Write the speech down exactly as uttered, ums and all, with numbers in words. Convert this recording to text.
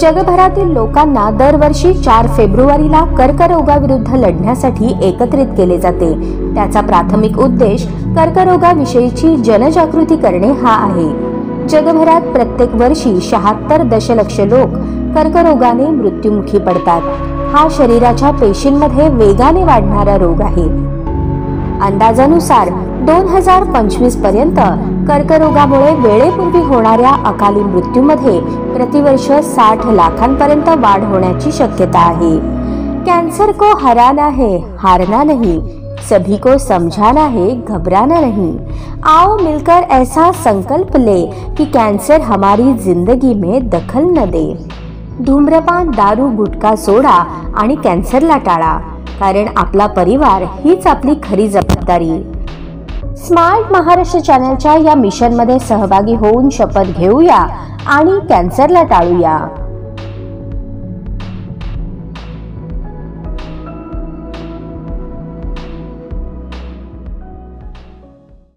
जगभरातील लोकांना दरवर्षी चार फेब्रुवारीला कर्करोगाविरुद्ध लढण्यासाठी एकत्रित केले जाते। त्याचा प्राथमिक उद्देश कर्करोगाविषयीची जनजागृती करणे हा आहे। जगभरात प्रत्येक वर्षी शहात्तर दशलक्ष लोक कर्करोगाने मृत्युमुखी पडतात। हा शरीराच्या पेशींमध्ये वेगाने वाढणारा रोग आहे। अंदाजानुसार दोन हजार पंचवीस पर्यंत कर्करोगामुळे वेळेपूर्वी होणाऱ्या अकाली मृत्यूमध्ये प्रतिवर्ष साठ लाखांपर्यंत वाढ होण्याची शक्यता आहे। कॅन्सर को हराना है, हारना नहीं, सभी को समझाना है, घबराना नहीं। आओ मिलकर ऐसा संकल्प ले कि कैंसर हमारी जिंदगी में दखल न दे। धूम्रपान, दारू, गुटखा, सोडा आणि कॅन्सरला टाळा, कारण आपला परिवार हीच आपली खरी जबाबदारी। स्मार्ट महाराष्ट्र चॅनलच्या या मिशनमध्ये सहभागी होऊन शपथ घेऊया आणि कॅन्सरला टाळूया।